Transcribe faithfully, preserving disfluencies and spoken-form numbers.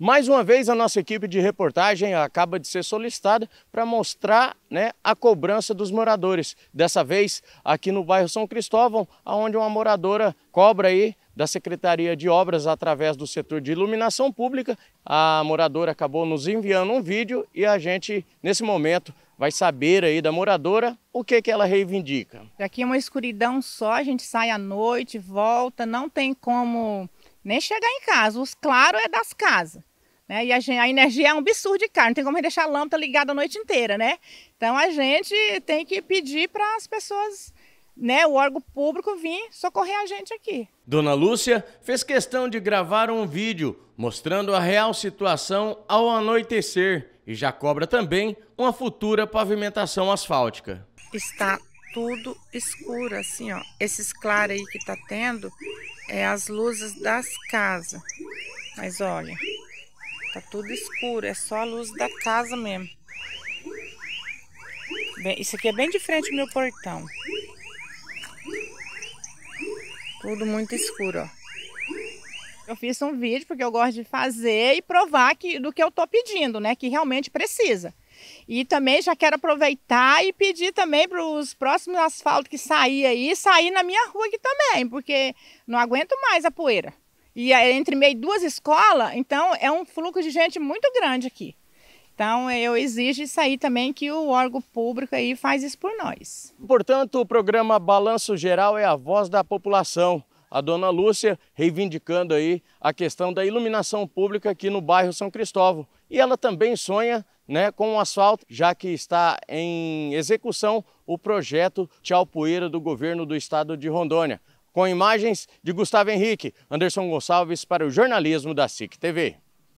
Mais uma vez, a nossa equipe de reportagem acaba de ser solicitada para mostrar, né, a cobrança dos moradores. Dessa vez, aqui no bairro São Cristóvão, onde uma moradora cobra aí da Secretaria de Obras através do setor de iluminação pública. A moradora acabou nos enviando um vídeo e a gente, nesse momento, vai saber aí da moradora o que que ela reivindica. Aqui é uma escuridão só, a gente sai à noite, volta, não tem como nem chegar em casa. Os claros é das casas, né? E a, gente, a energia é um absurdo de cara, não tem como deixar a lâmpada ligada a noite inteira, né? Então a gente tem que pedir para as pessoas, né, o órgão público vir socorrer a gente aqui. Dona Lúcia fez questão de gravar um vídeo mostrando a real situação ao anoitecer e já cobra também uma futura pavimentação asfáltica. Está tudo escuro, assim, ó. Esses claros aí que tá tendo é as luzes das casas. Mas olha, tá tudo escuro, é só a luz da casa mesmo. Bem, isso aqui é bem de frente ao meu portão. Tudo muito escuro, ó. Eu fiz um vídeo porque eu gosto de fazer e provar que, do que eu tô pedindo, né? Que realmente precisa. E também já quero aproveitar e pedir também para os próximos asfaltos que sair aí, sair na minha rua aqui também, porque não aguento mais a poeira. E é entre meio duas escolas, então é um fluxo de gente muito grande aqui. Então eu exijo isso aí também, que o órgão público aí faz isso por nós. Portanto, o programa Balanço Geral é a voz da população. A Dona Lúcia reivindicando aí a questão da iluminação pública aqui no bairro São Cristóvão. E ela também sonha, né, com o asfalto, já que está em execução o projeto Tchau Poeira do governo do estado de Rondônia. Com imagens de Gustavo Henrique, Anderson Gonçalves para o jornalismo da S I C T V.